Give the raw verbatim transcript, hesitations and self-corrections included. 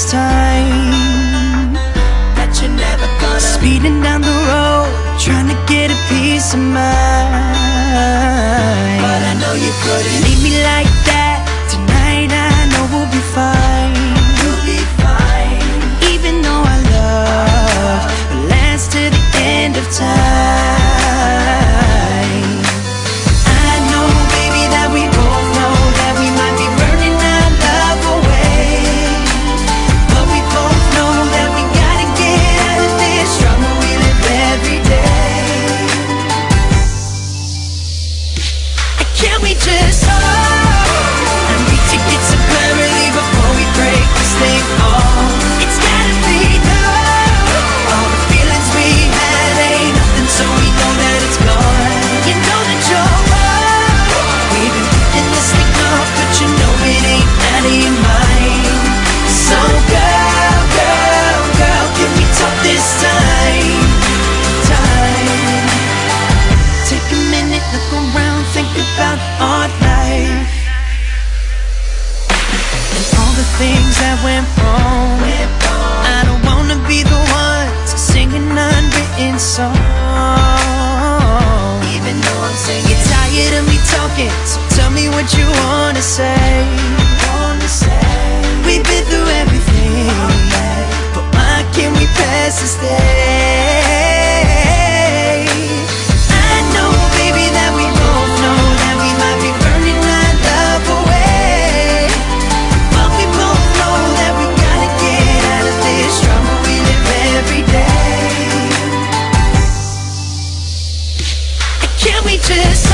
last time that you're never gonna. Speeding down the road, trying to get a piece of mind, but I know you couldn't leave me like that. Tonight I know we'll be fine. You'll be fine. Even though I love will last to the end of time. Just